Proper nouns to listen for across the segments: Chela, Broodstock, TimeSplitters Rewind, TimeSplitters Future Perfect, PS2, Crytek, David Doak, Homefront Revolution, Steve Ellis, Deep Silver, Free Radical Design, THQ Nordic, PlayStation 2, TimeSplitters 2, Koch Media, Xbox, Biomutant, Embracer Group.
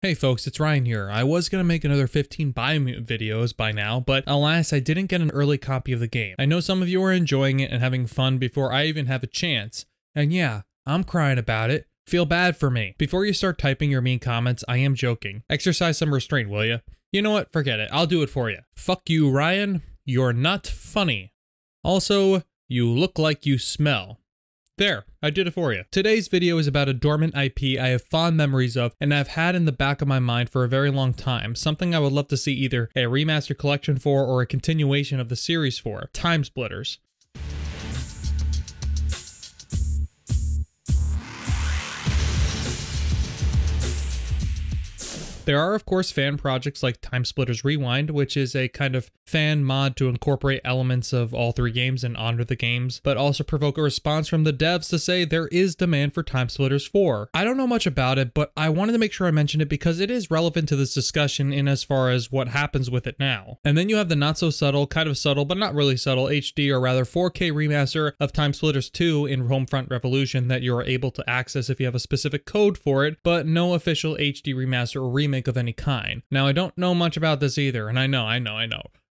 Hey folks, it's Ryan here. I was going to make another 15 Biomutant videos by now, but alas, I didn't get an early copy of the game. I know some of you are enjoying it and having fun before I even have a chance. And yeah, I'm crying about it. Feel bad for me. Before you start typing your mean comments, I am joking. Exercise some restraint, will you? You know what? Forget it. I'll do it for you. Fuck you, Ryan. You're not funny. Also, you look like you smell. There, I did it for you. Today's video is about a dormant IP I have fond memories of and I've had in the back of my mind for a very long time, something I would love to see either a remaster collection for or a continuation of the series for, TimeSplitters. There are, of course, fan projects like TimeSplitters Rewind, which is a kind of fan mod to incorporate elements of all three games and honor the games, but also provoke a response from the devs to say there is demand for TimeSplitters 4. I don't know much about it, but I wanted to make sure I mentioned it because it is relevant to this discussion in as far as what happens with it now. And then you have the not-so-subtle, kind of subtle, but not really subtle, HD or rather 4K remaster of TimeSplitters 2 in Homefront Revolution that you are able to access if you have a specific code for it, but no official HD remaster or remake of any kind. Now, I don't know much about this either, and I know.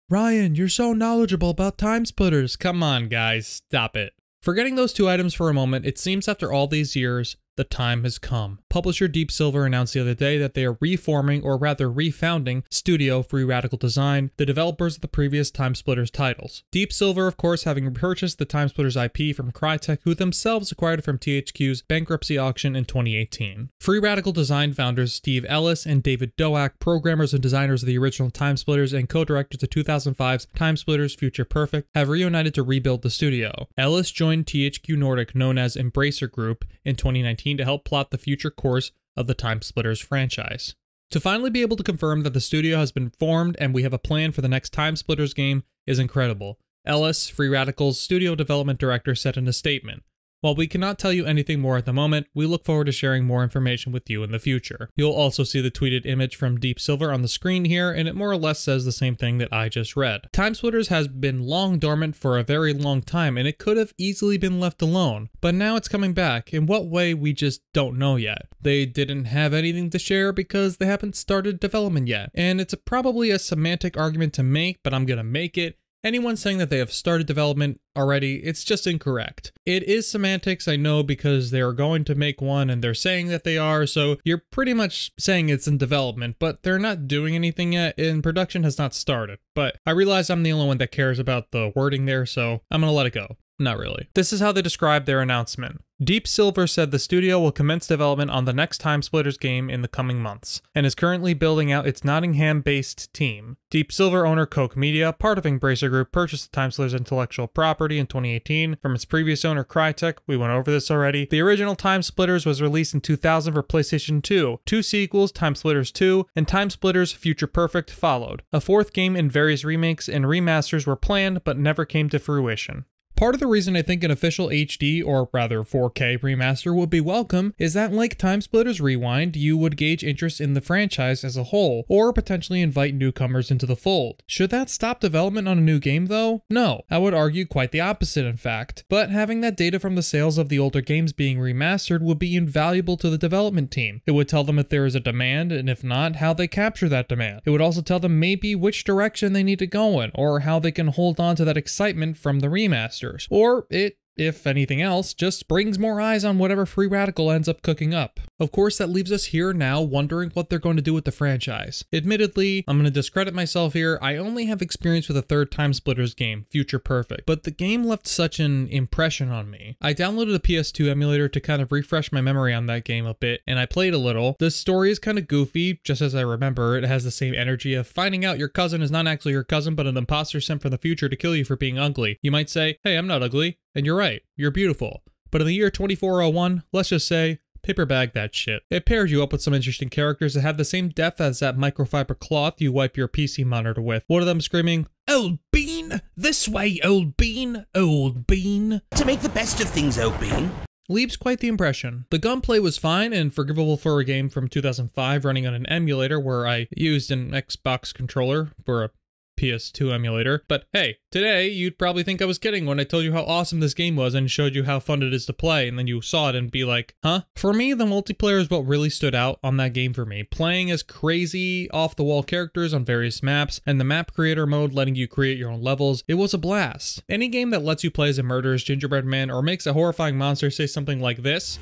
Ryan, you're so knowledgeable about TimeSplitters. Come on, guys, stop it. Forgetting those two items for a moment, it seems after all these years, the time has come. Publisher Deep Silver announced the other day that they are reforming, or rather refounding, studio Free Radical Design, the developers of the previous TimeSplitters titles. Deep Silver, of course, having purchased the TimeSplitters IP from Crytek, who themselves acquired it from THQ's bankruptcy auction in 2018. Free Radical Design founders Steve Ellis and David Doak, programmers and designers of the original TimeSplitters and co-directors of 2005's TimeSplitters Future Perfect, have reunited to rebuild the studio. Ellis joined THQ Nordic, known as Embracer Group, in 2019 to help plot the future course of the TimeSplitters franchise. To finally be able to confirm that the studio has been formed and we have a plan for the next TimeSplitters game is incredible. Ellis, Free Radical's studio development director, said in a statement, "While we cannot tell you anything more at the moment, we look forward to sharing more information with you in the future." You'll also see the tweeted image from Deep Silver on the screen here, and it more or less says the same thing that I just read. TimeSplitters has been long dormant for a very long time, and it could have easily been left alone, but now it's coming back. In what way, we just don't know yet. They didn't have anything to share because they haven't started development yet, and it's probably a semantic argument to make, but I'm gonna make it. Anyone saying that they have started development already, it's just incorrect. It is semantics, I know, because they're going to make one and they're saying that they are, so you're pretty much saying it's in development, but they're not doing anything yet and production has not started. But I realize I'm the only one that cares about the wording there, so I'm gonna let it go. Not really. This is how they described their announcement. Deep Silver said the studio will commence development on the next TimeSplitters game in the coming months, and is currently building out its Nottingham-based team. Deep Silver owner Koch Media, part of Embracer Group, purchased the TimeSplitters intellectual property in 2018 from its previous owner Crytek. We went over this already. The original TimeSplitters was released in 2000 for PlayStation 2. Two sequels, TimeSplitters 2 and TimeSplitters Future Perfect, followed. A fourth game and various remakes and remasters were planned but never came to fruition. Part of the reason I think an official HD, or rather 4K remaster, would be welcome is that, like TimeSplitters Rewind, you would gauge interest in the franchise as a whole, or potentially invite newcomers into the fold. Should that stop development on a new game though? No, I would argue quite the opposite in fact, but having that data from the sales of the older games being remastered would be invaluable to the development team. It would tell them if there is a demand, and if not, how they capture that demand. It would also tell them maybe which direction they need to go in, or how they can hold on to that excitement from the remaster. Or it, if anything else, just brings more eyes on whatever Free Radical ends up cooking up. Of course, that leaves us here now wondering what they're going to do with the franchise. Admittedly, I'm going to discredit myself here, I only have experience with a third TimeSplitters game, Future Perfect, but the game left such an impression on me. I downloaded a PS2 emulator to kind of refresh my memory on that game a bit, and I played a little. The story is kind of goofy, just as I remember. It has the same energy of finding out your cousin is not actually your cousin, but an imposter sent from the future to kill you for being ugly. You might say, hey, I'm not ugly, and you're right, you're beautiful. But in the year 2401, let's just say, paper bag that shit. It paired you up with some interesting characters that had the same depth as that microfiber cloth you wipe your PC monitor with. One of them screaming, "Old bean! This way, old bean! Old bean!" To make the best of things, old bean. Leaves quite the impression. The gunplay was fine and forgivable for a game from 2005 running on an emulator where I used an Xbox controller for a PS2 emulator, but hey, today you'd probably think I was kidding when I told you how awesome this game was and showed you how fun it is to play, and then you saw it and be like, huh? For me, the multiplayer is what really stood out on that game for me, playing as crazy, off-the-wall characters on various maps, and the map creator mode letting you create your own levels. It was a blast. Any game that lets you play as a murderous gingerbread man or makes a horrifying monster say something like this,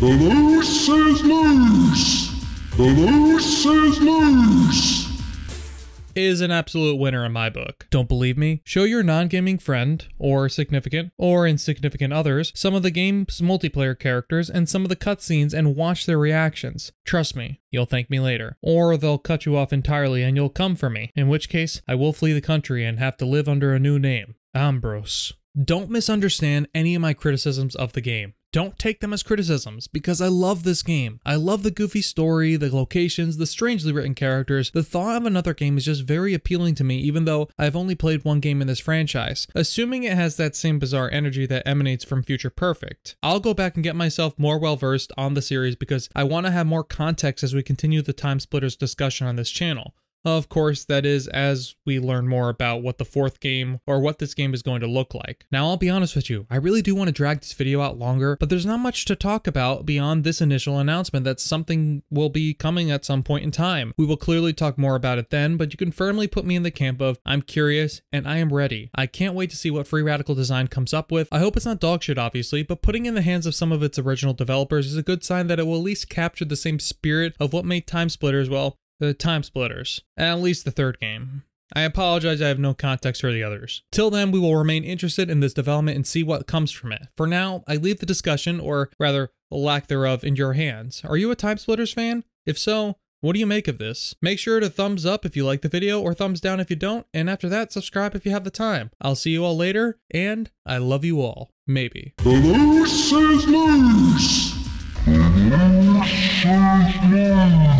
"The loose is loose! The loose is loose!" is an absolute winner in my book. Don't believe me? Show your non-gaming friend, or significant, or insignificant others, some of the game's multiplayer characters and some of the cutscenes and watch their reactions. Trust me, you'll thank me later. Or they'll cut you off entirely and you'll come for me, in which case I will flee the country and have to live under a new name, Ambrose. Don't misunderstand any of my criticisms of the game. Don't take them as criticisms, because I love this game. I love the goofy story, the locations, the strangely written characters. The thought of another game is just very appealing to me, even though I've only played one game in this franchise, assuming it has that same bizarre energy that emanates from Future Perfect. I'll go back and get myself more well-versed on the series because I want to have more context as we continue the TimeSplitters discussion on this channel. Of course, that is as we learn more about what the fourth game or what this game is going to look like. Now, I'll be honest with you, I really do want to drag this video out longer, but there's not much to talk about beyond this initial announcement that something will be coming at some point in time. We will clearly talk more about it then, but you can firmly put me in the camp of I'm curious and I am ready. I can't wait to see what Free Radical Design comes up with. I hope it's not dog shit, obviously, but putting in the hands of some of its original developers is a good sign that it will at least capture the same spirit of what made TimeSplitters, well, the TimeSplitters, at least the third game. I apologize, I have no context for the others. Till then, we will remain interested in this development and see what comes from it. For now, I leave the discussion, or rather, lack thereof, in your hands. Are you a TimeSplitters fan? If so, what do you make of this? Make sure to thumbs up if you like the video, or thumbs down if you don't, and after that, subscribe if you have the time. I'll see you all later, and I love you all. Maybe. The loose is loose! The loose is loose!